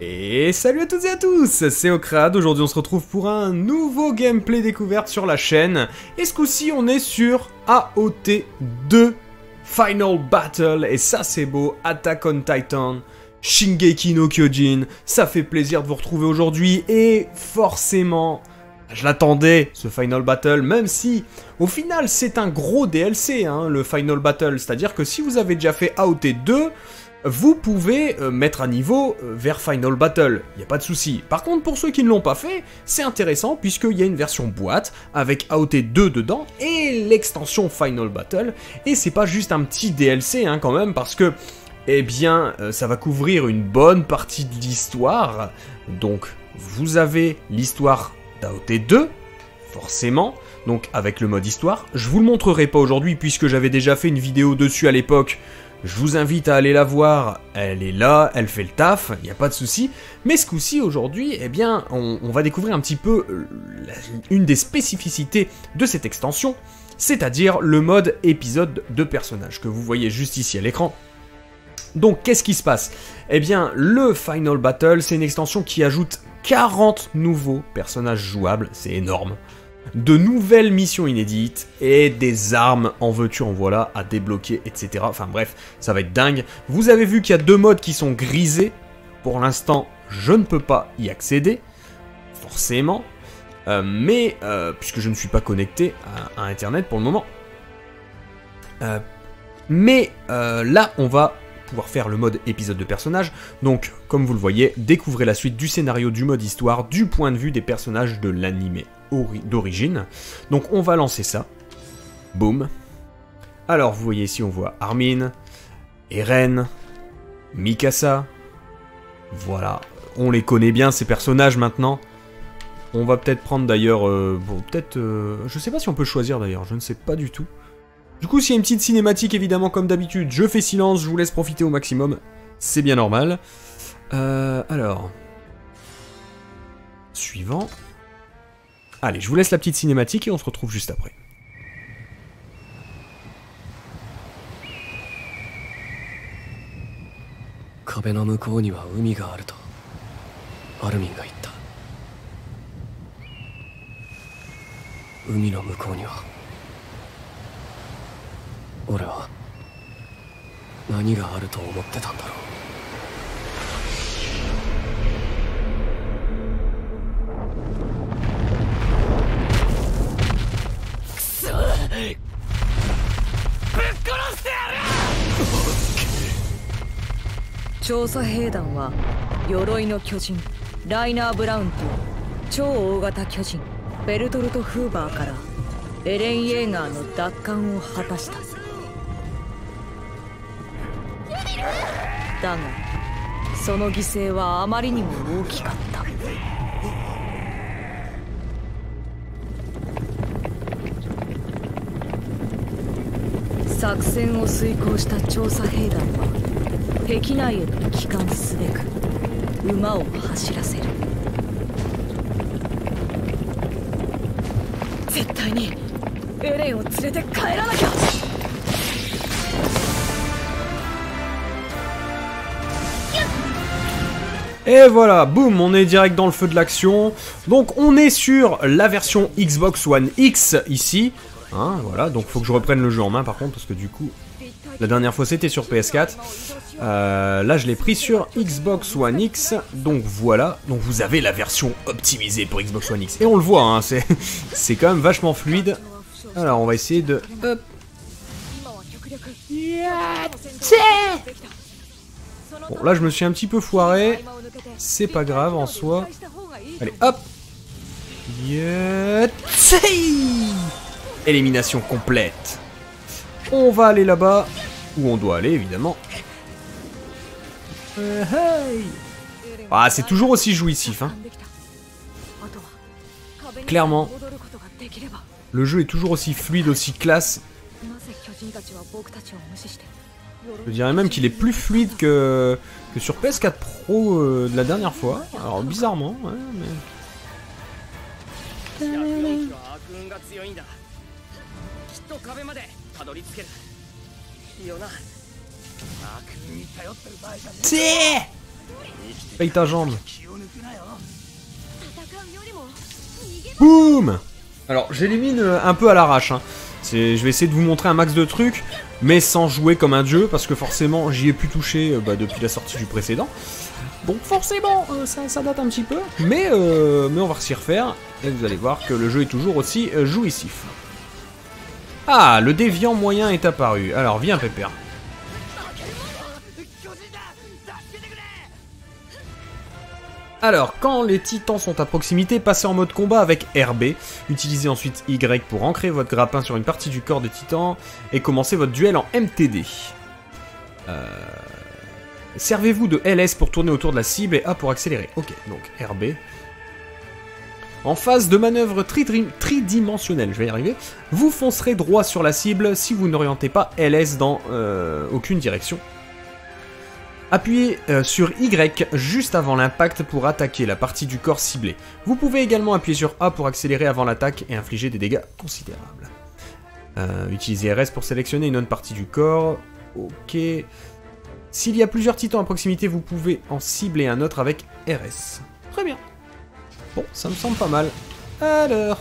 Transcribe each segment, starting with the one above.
Et salut à toutes et à tous, c'est Okrad, aujourd'hui on se retrouve pour un nouveau gameplay découverte sur la chaîne. Et ce coup-ci on est sur AOT 2 Final Battle, et ça c'est beau, Attack on Titan, Shingeki no Kyojin, ça fait plaisir de vous retrouver aujourd'hui, et forcément... je l'attendais, ce Final Battle, même si, au final, c'est un gros DLC, hein, le Final Battle. C'est-à-dire que si vous avez déjà fait AOT 2, vous pouvez mettre à niveau vers Final Battle. Il n'y a pas de souci. Par contre, pour ceux qui ne l'ont pas fait, c'est intéressant, puisqu'il y a une version boîte, avec AOT 2 dedans, et l'extension Final Battle. Et c'est pas juste un petit DLC, hein, quand même, parce que, eh bien, ça va couvrir une bonne partie de l'histoire. Donc, vous avez l'histoire... AOT 2, forcément, donc avec le mode histoire. Je vous le montrerai pas aujourd'hui puisque j'avais déjà fait une vidéo dessus à l'époque. Je vous invite à aller la voir, elle est là, elle fait le taf, il n'y a pas de souci. Mais ce coup-ci, aujourd'hui, eh bien, on va découvrir un petit peu une des spécificités de cette extension, c'est-à-dire le mode épisode de personnage que vous voyez juste ici à l'écran. Donc, qu'est-ce qui se passe? Eh bien, le Final Battle, c'est une extension qui ajoute 40 nouveaux personnages jouables, c'est énorme, de nouvelles missions inédites, et des armes en veux-tu en voilà à débloquer, etc. Enfin bref, ça va être dingue. Vous avez vu qu'il y a deux modes qui sont grisés. Pour l'instant, je ne peux pas y accéder, forcément, puisque je ne suis pas connecté à Internet pour le moment. Là, on va... pouvoir faire le mode épisode de personnage. Donc, comme vous le voyez, découvrez la suite du scénario du mode histoire du point de vue des personnages de l'anime d'origine. Donc, on va lancer ça. Boum. Alors, vous voyez ici, on voit Armin, Eren, Mikasa. Voilà. On les connaît bien, ces personnages, maintenant. On va peut-être prendre, d'ailleurs... je sais pas si on peut choisir, d'ailleurs. Je ne sais pas du tout. Du coup, s'il y a une petite cinématique, évidemment, comme d'habitude, je fais silence, je vous laisse profiter au maximum. C'est bien normal. Alors... suivant. Allez, je vous laisse la petite cinématique et on se retrouve juste après.調査兵団は鎧の巨人ライナー・ブラウンと超大型巨人ベルトルト・フーバーからエレン・イェーガーの奪還を果たした。 だがその犠牲はあまりにも大きかった。作戦を遂行した調査兵団は壁内へと帰還すべく馬を走らせる。絶対にエレンを連れて帰らなきゃ。 Et voilà, boum, on est direct dans le feu de l'action. Donc on est sur la version Xbox One X ici. Hein, voilà, donc faut que je reprenne le jeu en main par contre, parce que du coup, la dernière fois c'était sur PS4. Là je l'ai pris sur Xbox One X, donc voilà. Donc vous avez la version optimisée pour Xbox One X. Et on le voit, hein, c'est quand même vachement fluide. Alors on va essayer de... Hop. Bon, là je me suis un petit peu foiré. C'est pas grave en soi. Allez, hop. Élimination complète. On va aller là-bas, où on doit aller évidemment. Ah, c'est toujours aussi jouissif, hein. Clairement. Le jeu est toujours aussi fluide, aussi classe. Je dirais même qu'il est plus fluide que sur PS4 Pro de la dernière fois. Alors bizarrement, ouais, mais... Paye ta jambe. Boum. Alors j'élimine un peu à l'arrache, hein. Je vais essayer de vous montrer un max de trucs, mais sans jouer comme un dieu, parce que forcément j'y ai pu toucher depuis la sortie du précédent. Donc forcément ça date un petit peu, mais on va s'y refaire, et vous allez voir que le jeu est toujours aussi jouissif. Ah, le déviant moyen est apparu, alors viens pépère. Alors, quand les titans sont à proximité, passez en mode combat avec RB, utilisez ensuite Y pour ancrer votre grappin sur une partie du corps des titans, et commencez votre duel en MTD. Servez-vous de LS pour tourner autour de la cible et A pour accélérer. Ok, donc RB. En phase de manœuvre tridimensionnelle, je vais y arriver, vous foncerez droit sur la cible si vous n'orientez pas LS dans aucune direction. Appuyez sur Y juste avant l'impact pour attaquer la partie du corps ciblé. Vous pouvez également appuyer sur A pour accélérer avant l'attaque et infliger des dégâts considérables. Utilisez RS pour sélectionner une autre partie du corps. Ok. S'il y a plusieurs titans à proximité, vous pouvez en cibler un autre avec RS. Très bien. Bon, ça me semble pas mal. Alors...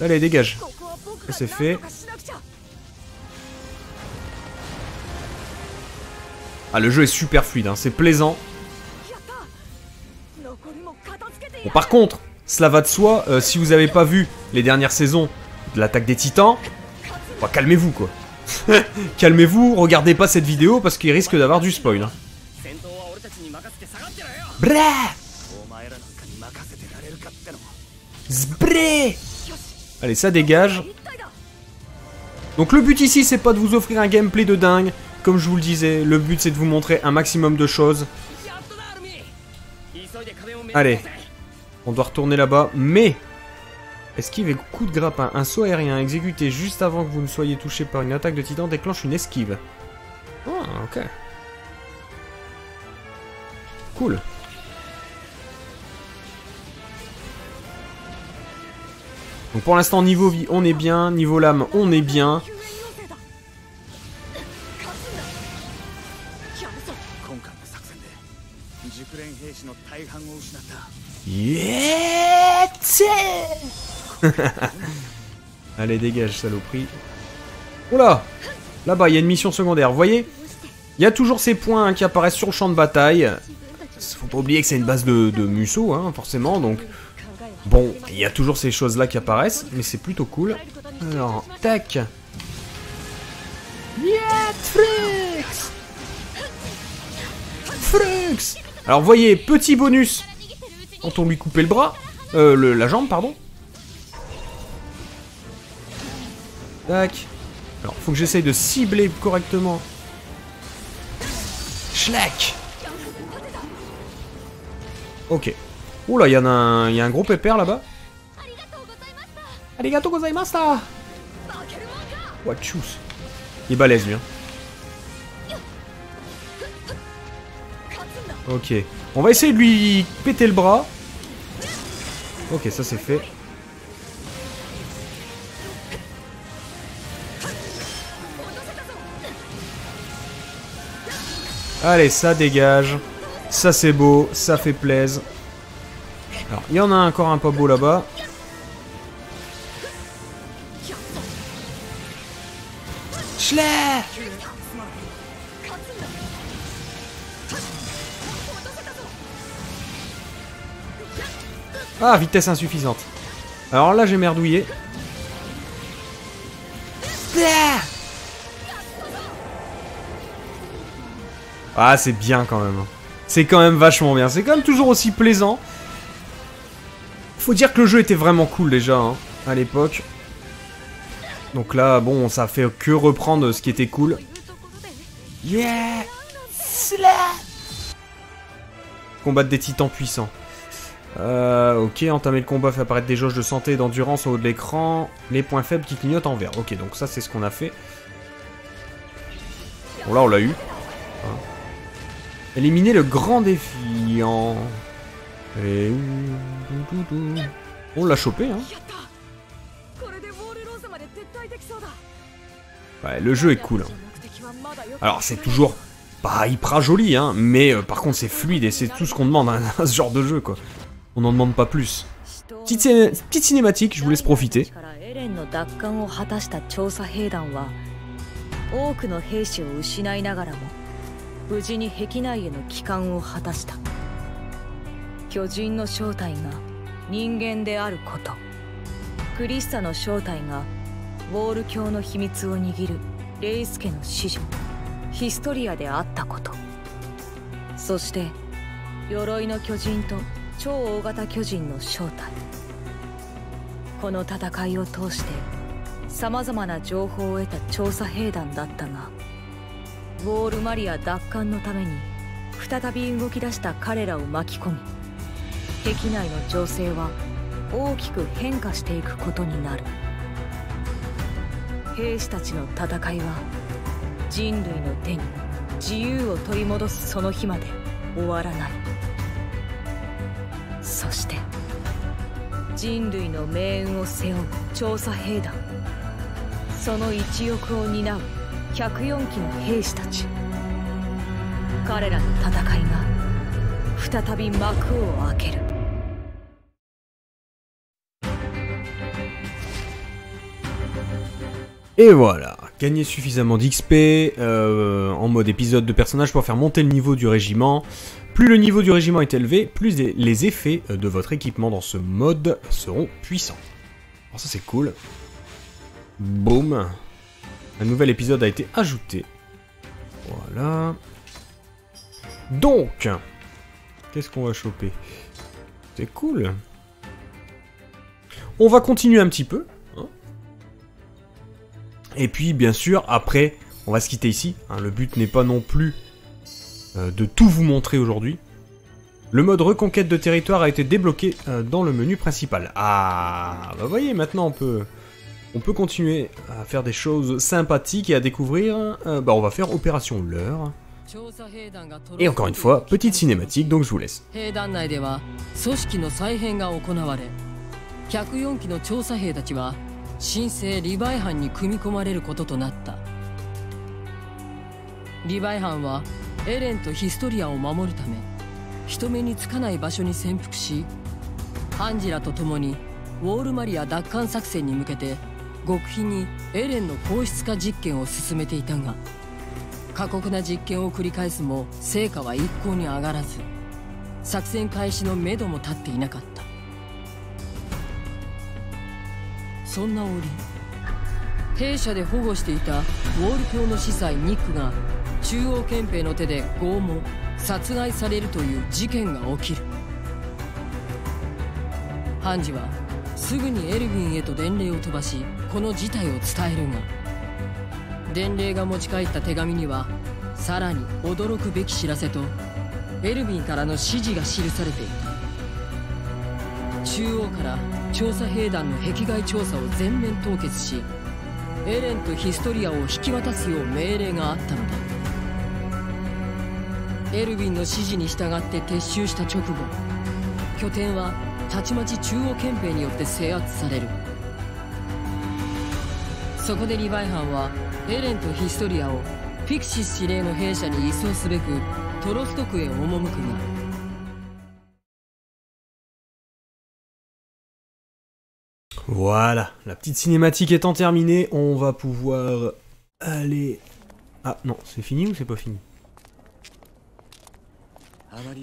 Allez, dégage. Et c'est fait. Ah, le jeu est super fluide, hein, c'est plaisant. Bon, par contre, cela va de soi, si vous n'avez pas vu les dernières saisons de l'attaque des titans, bah, calmez-vous quoi. Calmez-vous, regardez pas cette vidéo parce qu'il risque d'avoir du spoil. Hein. Brrr. Zbré. Allez, ça dégage. Donc le but ici, c'est pas de vous offrir un gameplay de dingue. Comme je vous le disais, le but c'est de vous montrer un maximum de choses. Allez, on doit retourner là-bas, mais... Esquive et coup de grappin. Un saut aérien exécuté juste avant que vous ne soyez touché par une attaque de titan déclenche une esquive. Ah, ok. Cool. Donc pour l'instant, niveau vie, on est bien. Niveau lame, on est bien. Yeah. Allez, dégage, saloperie. Oula, là-bas, il y a une mission secondaire. Vous voyez, il y a toujours ces points hein, qui apparaissent sur le champ de bataille. Faut pas oublier que c'est une base de Musso, hein, forcément, donc... Bon, il y a toujours ces choses-là qui apparaissent, mais c'est plutôt cool. Alors, tac. Yeah, Frux. Frux. Alors, voyez, petit bonus. Quand on lui coupait le bras, la jambe, pardon. Tac. Alors, faut que j'essaye de cibler correctement. Schlack. Ok. Oula, il y a un gros pépère là-bas. Arigato gozaimashita. Wachus. Il est balèze lui. Hein. Ok. On va essayer de lui péter le bras. Ok, ça c'est fait. Allez, ça dégage. Ça c'est beau, ça fait plaisir. Alors, il y en a encore un pas beau là-bas. Schley. Ah, vitesse insuffisante. Alors là, j'ai merdouillé. Ah, c'est bien quand même. C'est quand même vachement bien. C'est quand même toujours aussi plaisant. Faut dire que le jeu était vraiment cool déjà, hein, à l'époque. Donc là, bon, ça fait que reprendre ce qui était cool. Yeah! Combattre des titans puissants. Ok, entamer le combat fait apparaître des jauges de santé et d'endurance au haut de l'écran. Les points faibles qui clignotent en vert. Ok, donc ça, c'est ce qu'on a fait. Bon, là, on l'a eu. Hein. Éliminer le grand défi en... Et... On l'a chopé, hein. Ouais, le jeu est cool. Alors c'est toujours pas hyper joli, hein, mais par contre c'est fluide et c'est tout ce qu'on demande à ce genre de jeu, quoi. On n'en demande pas plus. Petite cinématique, je vous laisse profiter. ヒストリアであったこと。そして鎧の巨人と超大型巨人の正体。この戦いを通して様々な情報を得た調査兵団だったが、ウォールマリア奪還のために再び動き出した彼らを巻き込み、敵内の情勢は大きく変化していくことになる。兵士たちの戦いは 人類の手に自由を取り戻すその日まで終わらない。そして人類の命運を背負う調査兵団、その一翼を担う104機の兵士たち、彼らの戦いが再び幕を開ける。 Et voilà, gagner suffisamment d'XP en mode épisode de personnage pour faire monter le niveau du régiment. Plus le niveau du régiment est élevé, plus les effets de votre équipement dans ce mode seront puissants. Alors ça c'est cool. Boum. Un nouvel épisode a été ajouté. Voilà. Donc, qu'est-ce qu'on va choper? C'est cool. On va continuer un petit peu. Et puis, bien sûr, après, on va se quitter ici. Hein, le but n'est pas non plus de tout vous montrer aujourd'hui. Le mode reconquête de territoire a été débloqué dans le menu principal. Ah, bah voyez, maintenant on peut continuer à faire des choses sympathiques et à découvrir. Bah, on va faire opération leurre. Et encore une fois, petite cinématique, donc je vous laisse. 新生リヴァイ班に組み込まれることとなった。リヴァイ班はエレンとヒストリアを守るため人目につかない場所に潜伏し、ハンジラと共にウォールマリア奪還作戦に向けて極秘にエレンの硬質化実験を進めていたが、過酷な実験を繰り返すも成果は一向に上がらず、作戦開始のめども立っていなかった。 そんな折、弊社で保護していたウォール教の司祭ニックが中央憲兵の手で拷問殺害されるという事件が起きる。ハンジはすぐにエルヴィンへと伝令を飛ばし、この事態を伝えるが、伝令が持ち帰った手紙にはさらに驚くべき知らせとエルヴィンからの指示が記されていた。中央から 調査兵団の壁外調査を全面凍結し、エレンとヒストリアを引き渡すよう命令があったのだ。エルヴィンの指示に従って撤収した直後、拠点はたちまち中央憲兵によって制圧される。そこでリヴァイ班はエレンとヒストリアをピクシス司令の兵舎に移送すべくトロスト区へ赴くが、 voilà, la petite cinématique étant terminée, on va pouvoir aller... Ah non, c'est fini ou c'est pas fini?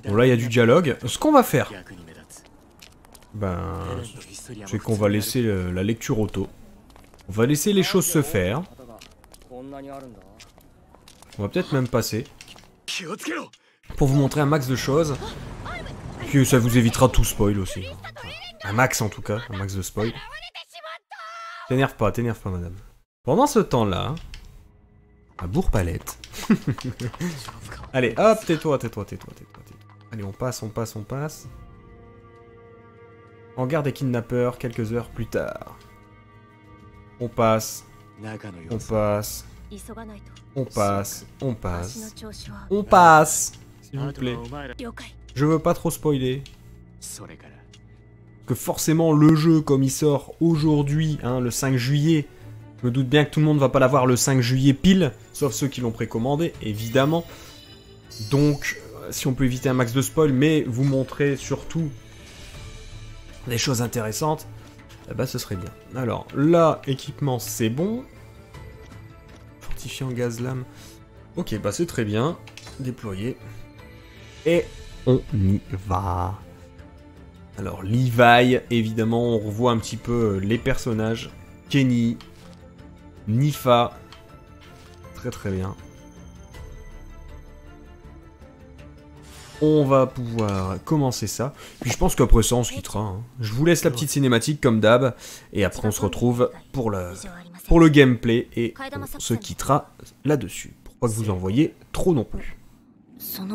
Bon là il y a du dialogue. Ce qu'on va faire, ben, c'est qu'on va laisser la lecture auto. On va laisser les choses se faire. On va peut-être même passer. Pour vous montrer un max de choses. Puis ça vous évitera tout spoil aussi. Un max en tout cas, un max de spoil. T'énerve pas madame. Pendant ce temps-là, à Bourg-Palette. Allez, hop, tais-toi. Allez, on passe. Hangar des kidnappeurs, quelques heures plus tard. On passe. S'il vous plaît. Je veux pas trop spoiler. Forcément le jeu comme il sort aujourd'hui, hein, le 5 juillet, Je me doute bien que tout le monde ne va pas l'avoir le 5 juillet pile, sauf ceux qui l'ont précommandé, évidemment. Donc, si on peut éviter un max de spoil, mais vous montrer surtout des choses intéressantes, eh ben, ce serait bien. Alors, là, équipement, c'est bon. Fortifiant gaz lame. Ok, bah c'est très bien. Déployé. Et on y va. Alors, Levi, évidemment, on revoit un petit peu les personnages. Kenny, Nifa. Très très bien. On va pouvoir commencer ça. Puis je pense qu'après ça, on se quittera. Hein. Je vous laisse la petite cinématique comme d'hab. Et après, on se retrouve pour le gameplay. Et on se quittera là-dessus. Pour pas que vous en voyez trop non plus.憲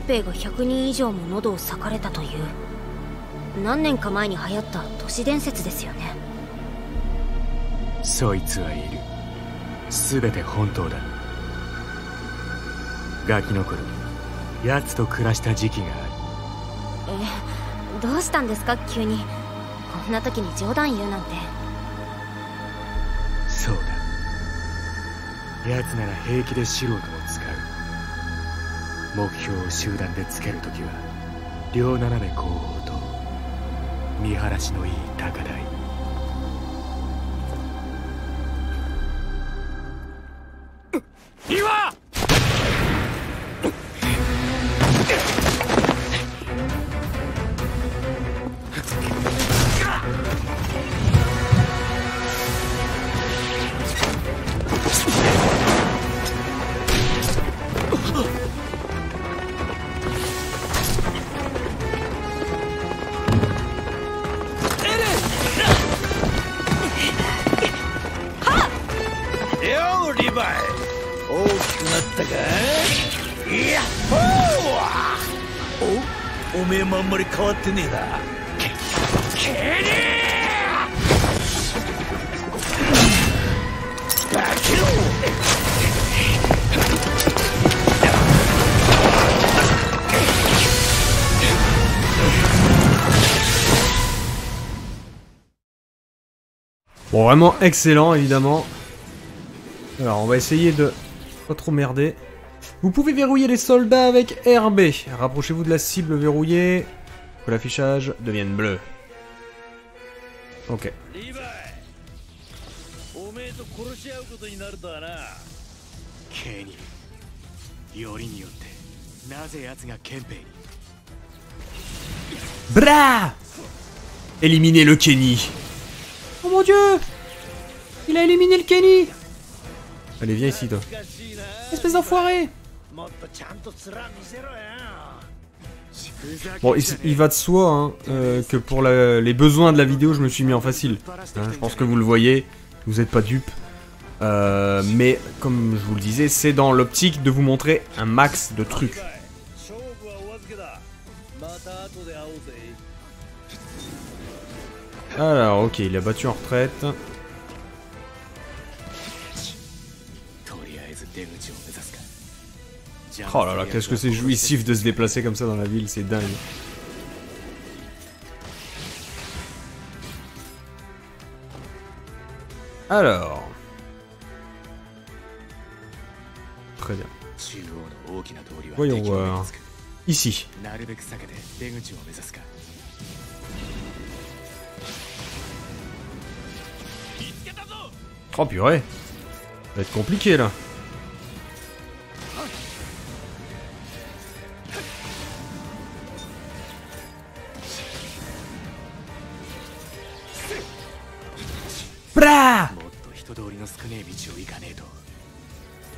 兵が100人以上も喉を裂かれたという何年か前に流行った都市伝説ですよね。そいつはいる。全て本当だ。ガキの頃に奴と暮らした時期がある。え、どうしたんですか急に。こんな時に冗談言うなんて。そうだ。奴なら平気で素人を使う。 目標を集団でつけるときは両斜め後方と見晴らしのいい高台。岩！ってねえな。 Bon, vraiment excellent, évidemment. Alors, on va essayer de pas trop merder. Vous pouvez verrouiller les soldats avec RB. Rapprochez-vous de la cible verrouillée. Que l'affichage devienne bleu. Ok. Brah! Éliminez le Kenny. Oh mon dieu! Il a éliminé le Kenny! Allez, viens ici, toi. Espèce d'enfoiré! Bon, il va de soi hein, que pour les besoins de la vidéo, je me suis mis en facile. Hein, je pense que vous le voyez, vous n'êtes pas dupe. Mais comme je vous le disais, c'est dans l'optique de vous montrer un max de trucs. Alors, ok, il a battu en retraite. Oh là là, qu'est-ce que c'est jouissif de se déplacer comme ça dans la ville, c'est dingue. Alors... Très bien. Voyons voir... Ici. Oh purée. Ça va être compliqué là.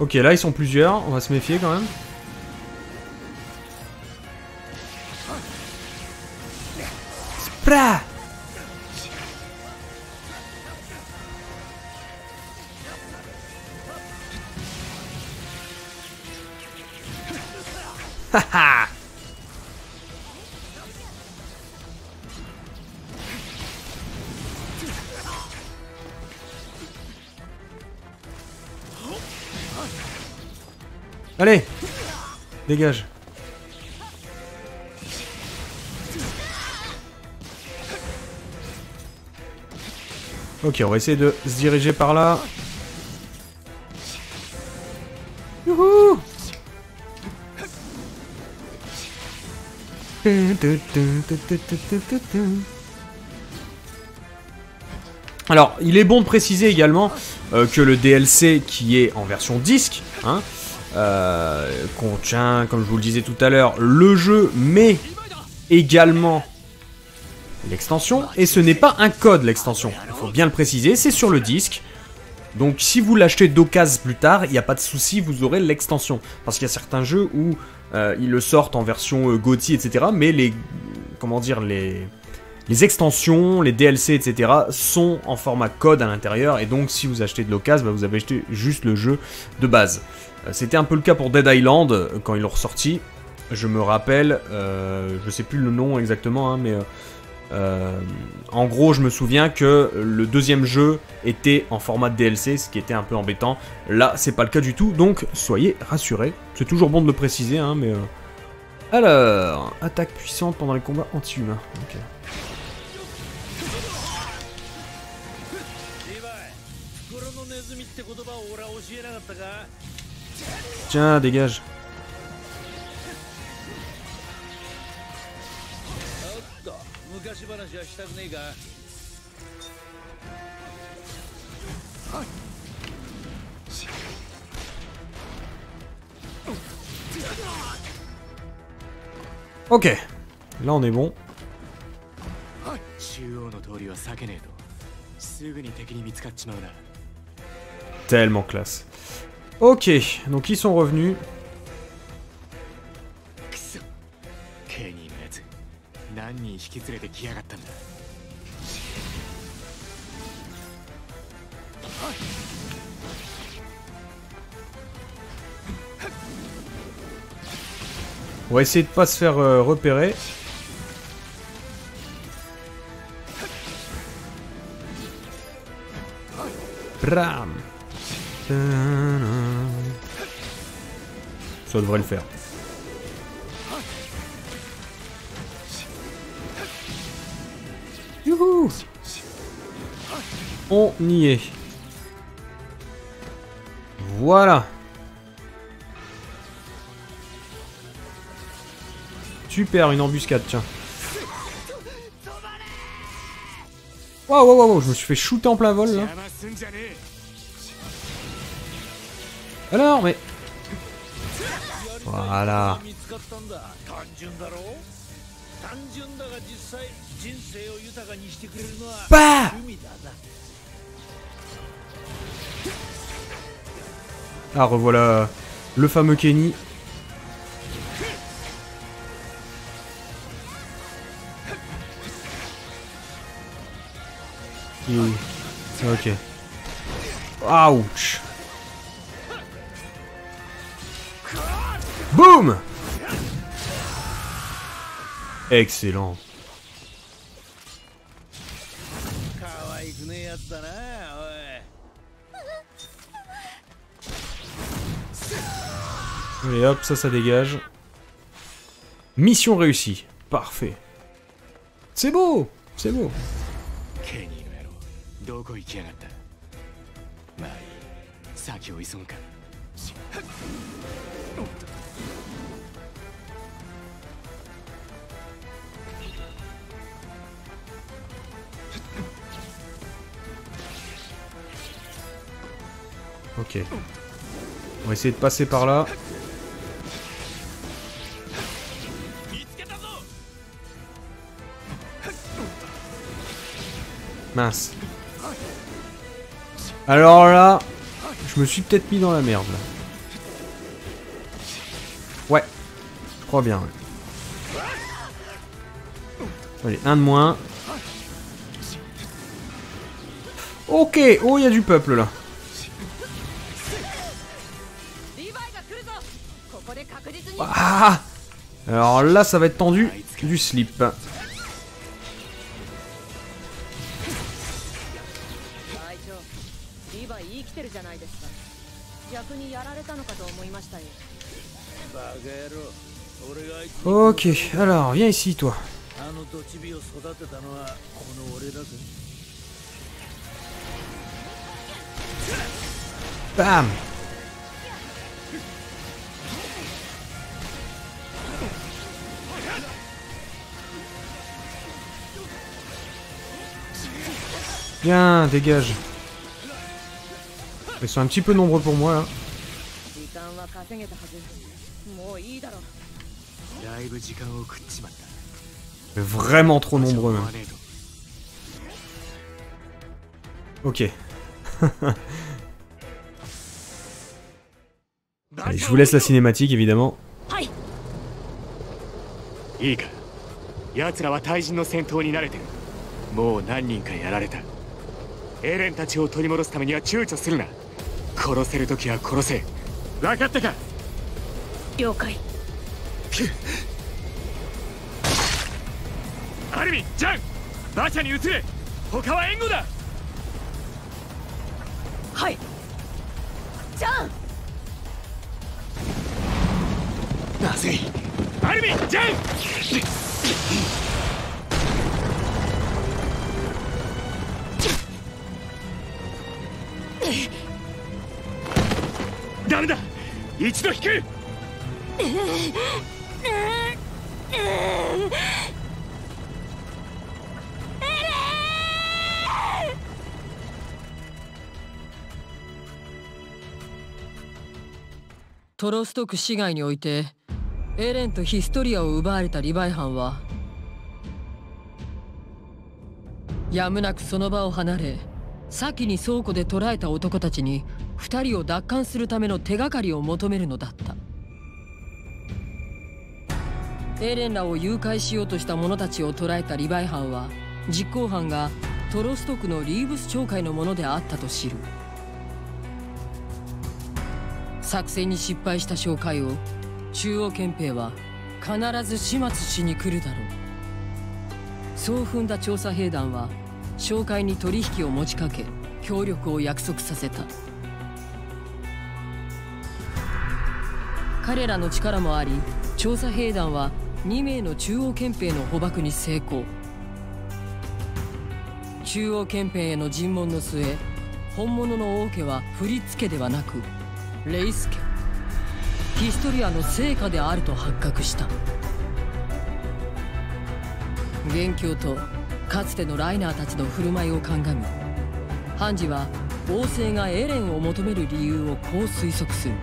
Ok, là ils sont plusieurs, on va se méfier quand même. Spra! Haha. Allez, dégage. Ok, on va essayer de se diriger par là. Youhou! Alors, il est bon de préciser également que le DLC qui est en version disque, hein, contient, comme je vous le disais tout à l'heure, le jeu, mais également l'extension. Et ce n'est pas un code, l'extension. Il faut bien le préciser, c'est sur le disque. Donc si vous l'achetez d'occasion plus tard, il n'y a pas de souci, vous aurez l'extension. Parce qu'il y a certains jeux où ils le sortent en version GOTY, etc. Mais les, comment dire, les extensions, les DLC, etc. sont en format code à l'intérieur. Et donc si vous achetez de l'occasion, bah, vous avez acheté juste le jeu de base. C'était un peu le cas pour Dead Island, quand ils l'ont ressorti. Je me rappelle, je sais plus le nom exactement, hein, mais... en gros, je me souviens que le deuxième jeu était en format DLC, ce qui était un peu embêtant. Là, c'est pas le cas du tout, donc soyez rassurés. C'est toujours bon de le préciser, hein, mais... Alors, attaque puissante pendant les combats anti-humains. Okay. Tiens, dégage. Ok, là on est bon. Tellement classe. Ok, donc ils sont revenus. On va essayer de pas se faire repérer. Bram. Ça devrait le faire. Youhou! On y est. Voilà. Super, une embuscade, tiens. Waouh, waouh, waouh, je me suis fait shooter en plein vol, là. Alors, mais... Voilà. Bah! Ah, revoilà le fameux Kenny. Ok. Ouch. Boum. Excellent. Et hop, ça dégage. Mission réussie. Parfait. C'est beau. C'est beau. Ok. On va essayer de passer par là. Mince. Alors là, je me suis peut-être mis dans la merde. Ouais. Je crois bien. Ouais. Allez, un de moins. Ok. Oh, il y a du peuple là. Ah, Alors là, ça va être tendu du slip. Ok, alors viens ici, toi. Bam! Bien, dégage. Ils sont un petit peu nombreux pour moi là. Vraiment trop nombreux même. Ok. Allez, je vous laisse la cinématique évidemment.トロスト区市街においてエレンとヒストリアを奪われたリヴァイ班はやむなくその場を離れ先に倉庫で捕らえた男たちに2人を奪還するための手がかりを求めるのだったエレンらを誘拐しようとした者たちを捕らえたリヴァイ班は実行犯がトロスト区のリーブス町会のものであったと知る作戦に失敗した紹介を中央憲兵は必ず始末しに来るだろうそう踏んだ調査兵団は紹介に取引を持ちかけ協力を約束させた彼らの力もあり調査兵団は2名の中央憲兵の捕獲に成功中央憲兵への尋問の末本物の王家は振り付けではなくレイス家ヒストリアの成果であると発覚した元凶とかつてのライナーたちの振る舞いを鑑みハンジは王政がエレンを求める理由をこう推測する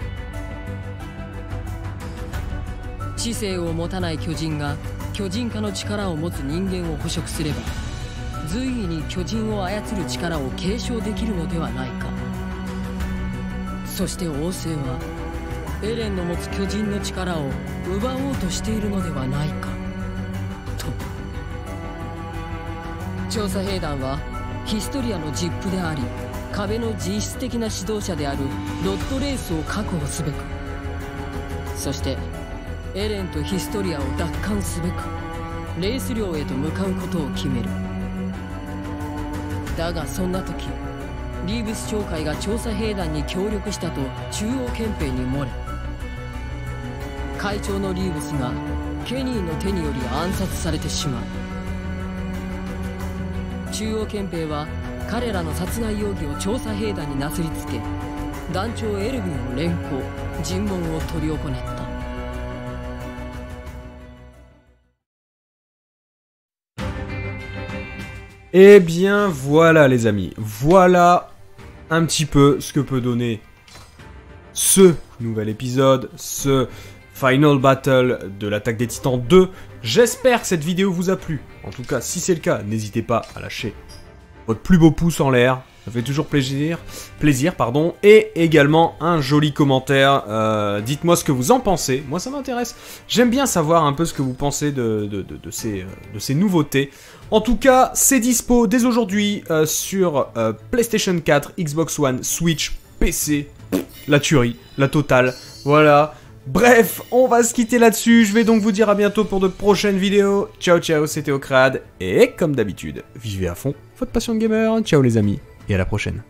知性を持たない巨人が巨人化の力を持つ人間を捕食すれば随意に巨人を操る力を継承できるのではないかそして王政はエレンの持つ巨人の力を奪おうとしているのではないかと調査兵団はヒストリアの実父であり壁の実質的な指導者であるロッドレースを確保すべくそしてエレンとヒストリアを奪還すべくレース領へと向かうことを決めるだがそんな時リーブス町会が調査兵団に協力したと中央憲兵に漏れ会長のリーブスがケニーの手により暗殺されてしまう中央憲兵は彼らの殺害容疑を調査兵団になすりつけ団長エルヴィンを連行尋問を執り行ったEh bien voilà les amis, voilà un petit peu ce que peut donner ce nouvel épisode, ce Final Battle de l'Attaque des Titans 2. J'espère que cette vidéo vous a plu, en tout cas si c'est le cas, n'hésitez pas à lâcher votre plus beau pouce en l'air, ça fait toujours plaisir, et également un joli commentaire, dites-moi ce que vous en pensez, moi ça m'intéresse, j'aime bien savoir un peu ce que vous pensez de ces nouveautés. En tout cas, c'est dispo dès aujourd'hui sur PlayStation 4, Xbox One, Switch, PC, la tuerie, la totale, voilà. Bref, on va se quitter là-dessus. Je vais donc vous dire à bientôt pour de prochaines vidéos. Ciao, ciao, c'était Okrad. Et comme d'habitude, vivez à fond votre passion de gamer. Ciao les amis, et à la prochaine.